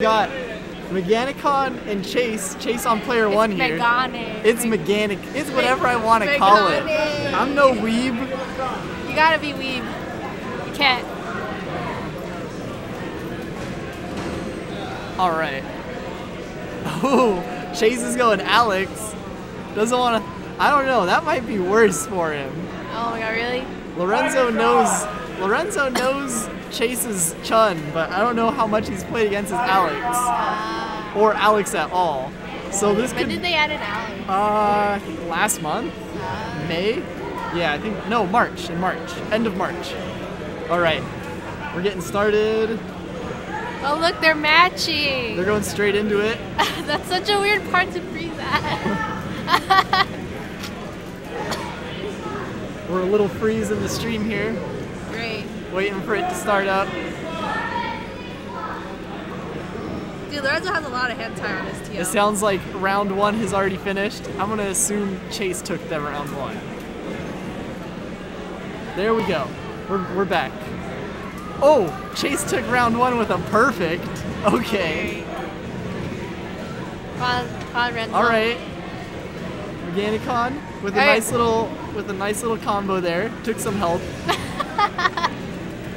Got Meganekko and Chaiz on player one here. It's Meganic. It's whatever I want to call it. I'm no weeb. You gotta be weeb. You can't. All right. Oh, Chaiz is going Alex. Doesn't want to. I don't know. That might be worse for him. Oh my god, really? Lorenzo knows. Lorenzo knows. Chase's Chun, but I don't know how much he's played against his Alex, or Alex at all. So this could. When did they add an Alex? I think last month, May. Yeah, I think no, March. In March, end of March. All right, we're getting started. Oh look, they're matching. They're going straight into it. That's such a weird part to freeze at. We're a little freeze in the stream here. Great. Waiting for it to start up. Dude, Lorenzo has a lot of hand time on his TO. It sounds like round one has already finished. I'm gonna assume Chaiz took them round one. There we go. We're back. Oh, Chaiz took round one with a perfect. Okay. All right. Meganekko with a nice little combo there. Took some help.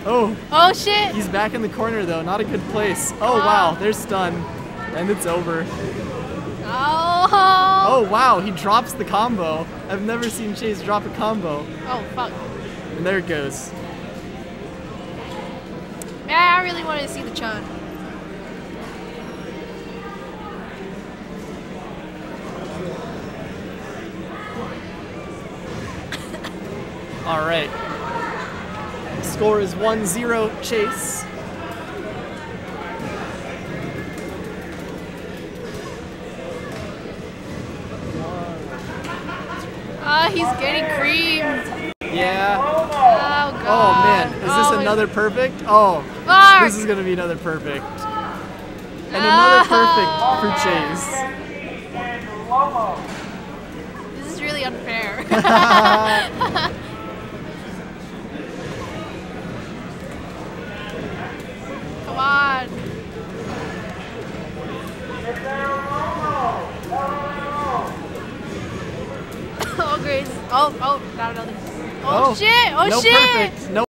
Oh. Oh shit! He's back in the corner though, not a good place. Oh wow, they're stunned. And it's over. Oh! Oh wow, he drops the combo. I've never seen Chaiz drop a combo. Oh fuck. And there it goes. Yeah, I really wanted to see the Chun. Alright. Score is 1-0 Chaiz. Ah, he's getting creamed. Yeah. Oh god. Oh man, is this another perfect? Oh, Mark. This is gonna be another perfect. And another perfect for Chaiz. This is really unfair. Oh, not another. Oh shit! Oh shit! No perfect. No